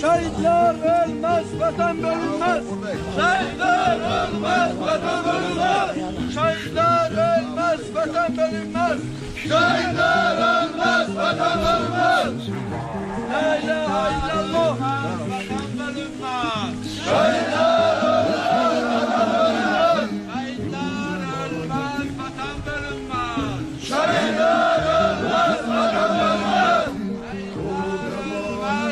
Şehitler ölmez, vatan bölünmez. Şehitler ölmez, vatan bölünmez. Şehitler ölmez, vatan bölünmez. Şehitler ölmez, vatan bölünmez. La ilahe illallah, vatan bölünmez. Şehitler ölmez, vatan bölünmez. Şehitler ölmez, vatan bölünmez. Şehitler ölmez, vatan bölünmez. Şehitler ölmez, vatan bölünmez. Şehitler ölmez, vatan bölünmez. Şehitler ölmez, vatan bölünmez. Şehitler ölmez, vatan bölünmez. Şehitler ölmez, vatan bölünmez. Şehitler ölmez, vatan bölünmez. Şehitler ölmez, vatan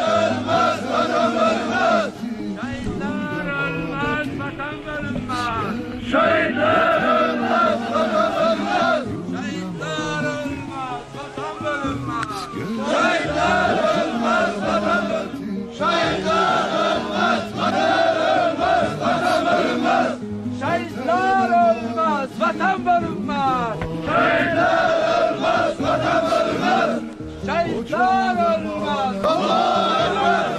vatan bölünmez. Şehitler ölmez, vatan bölünmez. Şehitler ölmez.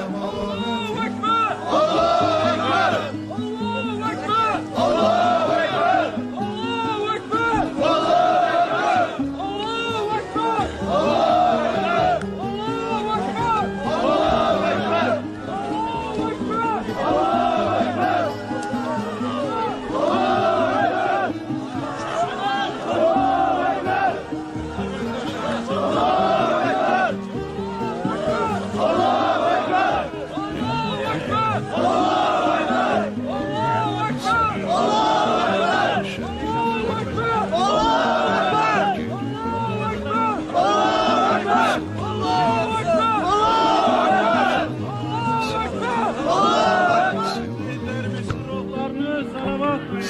Allahu Ekber. Allahu Ekber. Allahu Ekber. Allahu Ekber. Allahu Ekber. Allahu Ekber. Allahu Ekber. Allahu Ekber. Allahu Ekber. Allahu Ekber. Allahu Ekber. Allahu Ekber. Allahu Ekber.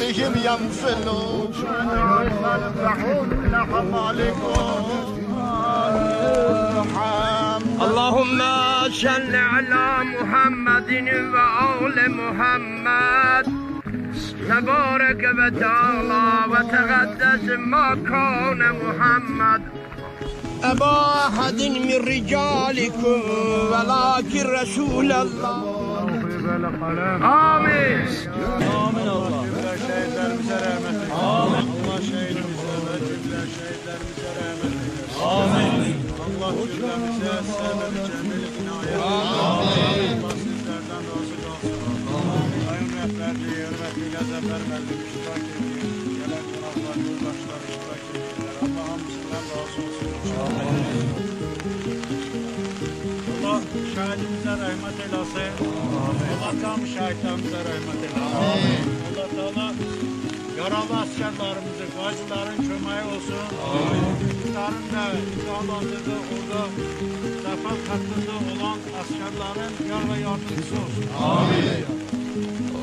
بهم ينزلوا اللهم صل على محمد وآل محمد تبارك وتعالى وتقدس مكان محمد أبا أحد من رجالكم ولكن رسول الله آمين آمين الله şehitlerimize rahmet eylesin. Allah şehitlerimize ve cümle şehitlerimize rahmet eylesin. Amin. Allah cümlemize sebep-i cemil inayet. Amin. Allah sizlerden razı olsun. Sayın rehberliği, hürmetiyle zafer verdim. İştirak edin. Gelen günahlar, yoldaşlar iştirak edinler. Allah'ım sizden razı olsun. Amin. Allah şehidimize rahmet eylesin. Amin. Allah tam şehitlerimize rahmet eylesin. Amin. Yaralı askerlerimizin, gazilerin köməyi olsun. Onların da imzalandırdığı orada zafer katkısı olan askerlerin yar ve yardımcısı olsun. Amin.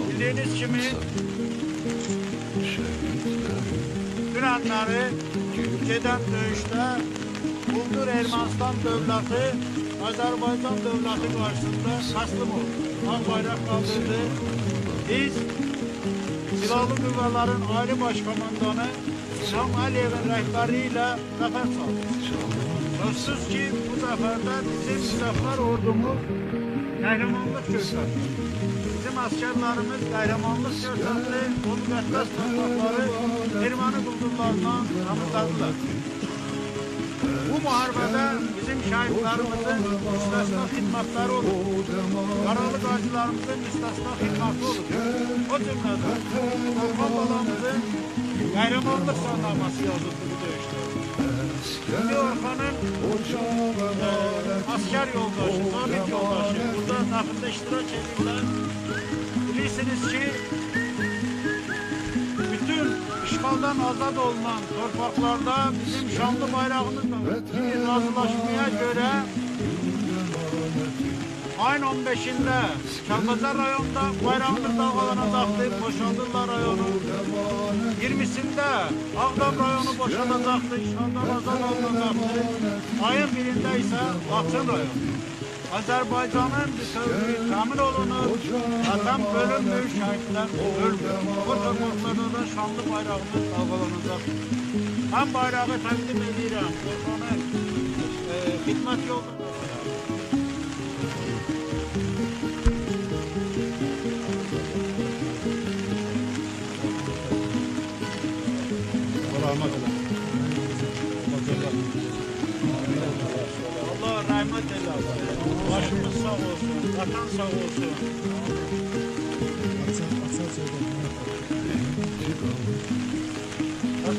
Bildiğiniz kimi dünenleri gedən döyüşdə Buldur Ermənistan dövləti Azərbaycan dövləti karşısında təslim oldu. Ağ bayraq qaldırdı. Biz Silahlı Qüvvələrin Ali Başkomandanı İlham Əliyevin rəhbərliyi ilə zəfər çaldı. Sözsüz ki, bu zəfərdə bizim silahlar ordumuz qəhrəmanlıq göstərdi. Bizim askerlərimiz qəhrəmanlıq göstərdi, o müqəddəs torpaqları erməni quldurlarından təmizlədilər. Bu müharibədə bizim şəhidlərimizin müstəsna xidmətləri olub. Yaralı qazilərimizin müstəsna xidməti olub. O cümlədə Torpaq balamızın qəhrəmanlıq sənnaməsi yazıldı bu döyüşdə. Şimdi Orxanın asker yoldaşı, zabit yoldaşı burada esnafında iştirak ediyorlar. Bilirsiniz ki bütün işgaldan azad olunan topraklarda bizim şanlı bayrağımız var. Şimdi nazılaşmaya göre ayın 15'inde Kafazar rayonunda Bayramdır dağılanacaktı, boşaldırlar rayonu. 20'sinde Ağdam rayonu boşalacaktı, işgaldan azad olunacaktı. Ayın 1'inde ise Laçın rayonu. Azərbaycanın bütövlüyü təmin olunur, vətən bölünmür, şəhidlər ölmür. Bu torpaqlarda da şanlı bayrağımız dalğalanacaq. Mən bayrağı təqdim edirəm, torpağına xidmət yoldur. Allah rahmet eylesin. Başımız sağ olsun, vatan sağ olsun.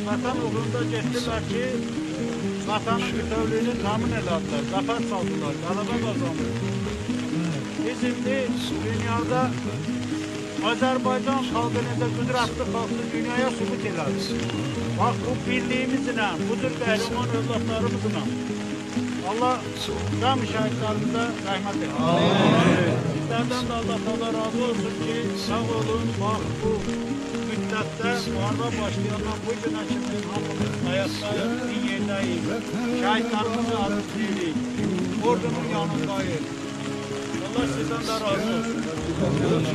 Vatan uğrunda getdilər ki, vatanın bütövlüyünü təmin elədilər, zəfər saldılar, qələbə qazandılar. Biz indi dünyada Azərbaycan xalqını da qüdrətli xalqını dünyaya sübut elədik. Bax, bu birliyimizlə, bu tür qəhrəman övladlarımızla Allah cami şahitlerimize rahmet eylesin. Sizlerden de Allah'a razı olsun ki sağ olun, bak bu müddette muharba başlayanlar bu güne şimdi hamımız hayatta bir yerdeyiz. Şahitlerimizi arzulayırız. Ordunun yanındayız. Allah sizden de razı olsun.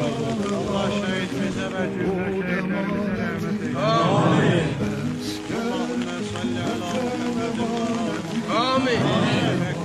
Allah şehitimize ve cümle şehitlerimize rahmet eylesin. Amin. Allahümme salli ala Muhammedin. Amin.